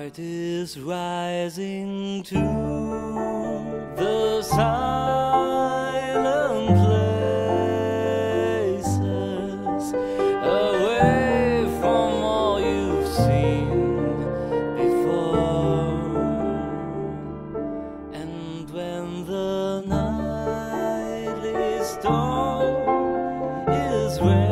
heart is rising to the silent places, away from all you've seen before. And when the nightly storm is raging,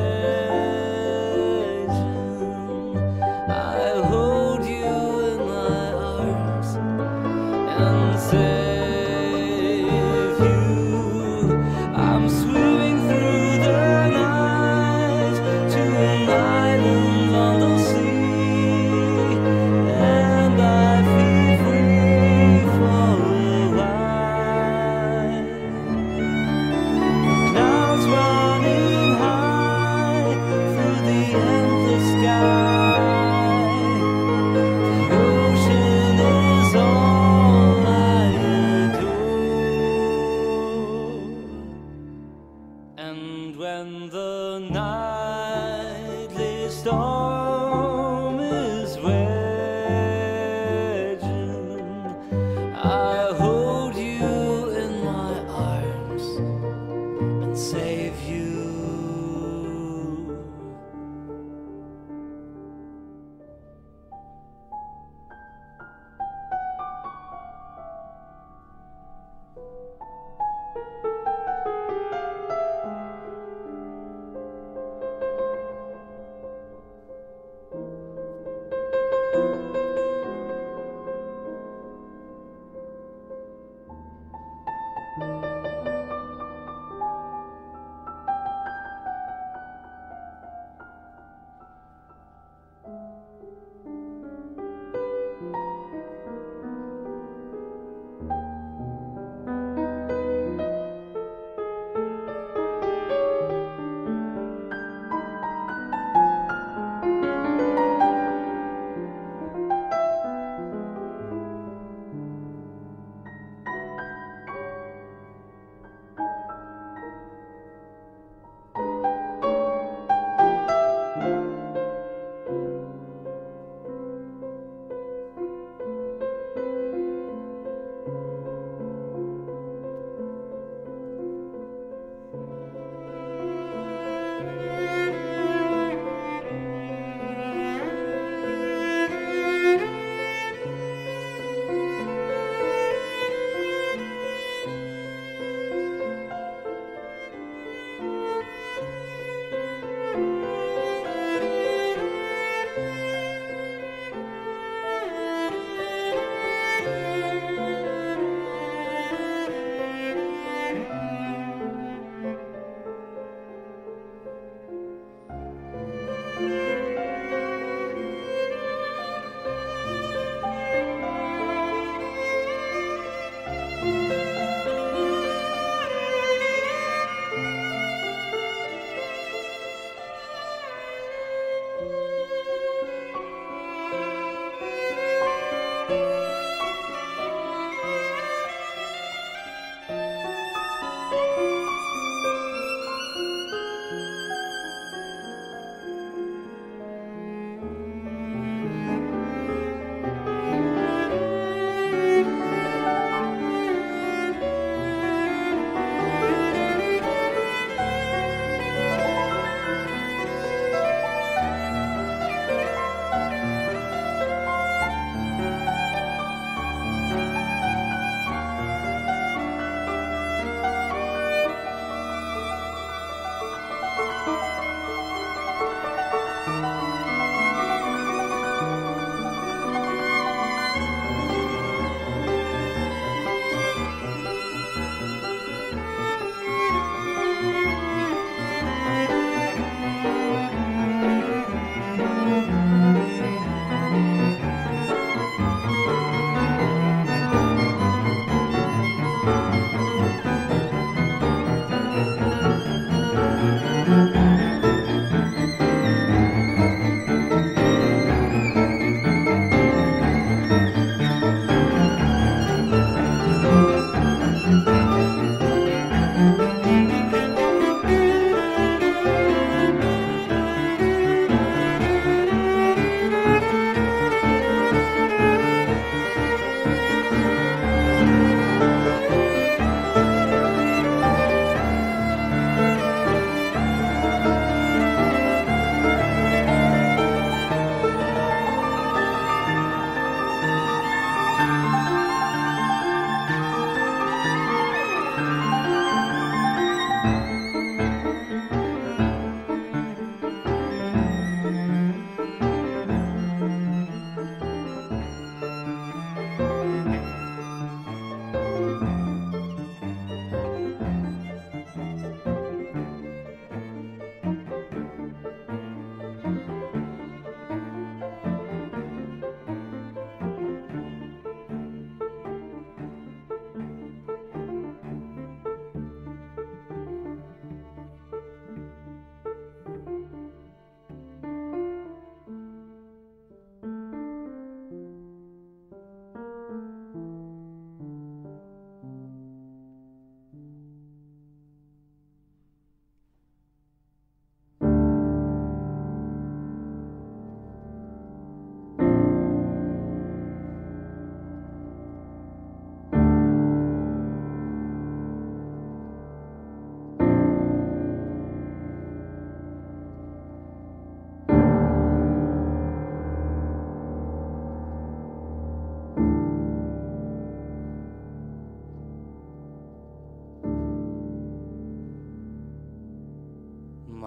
when the nightly storm is raging, I hold you in my arms and save you.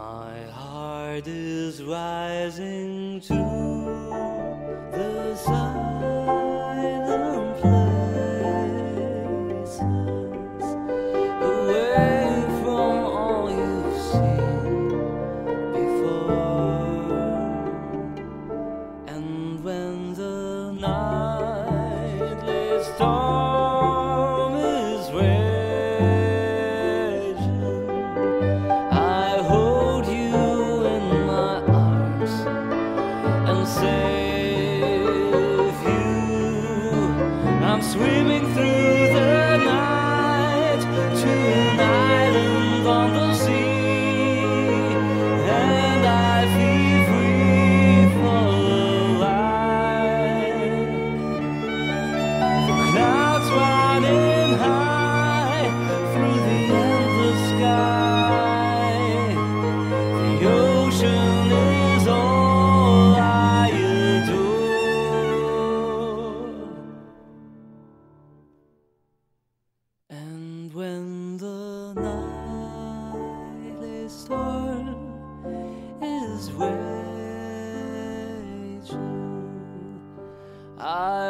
My heart is rising to the silent places, away from all you've seen before. And when the nightly storm is raging, I hope save you. I'm swimming through the night to an island on the sea, and I feel free for life. The clouds riding high through the endless sky, the ocean is all I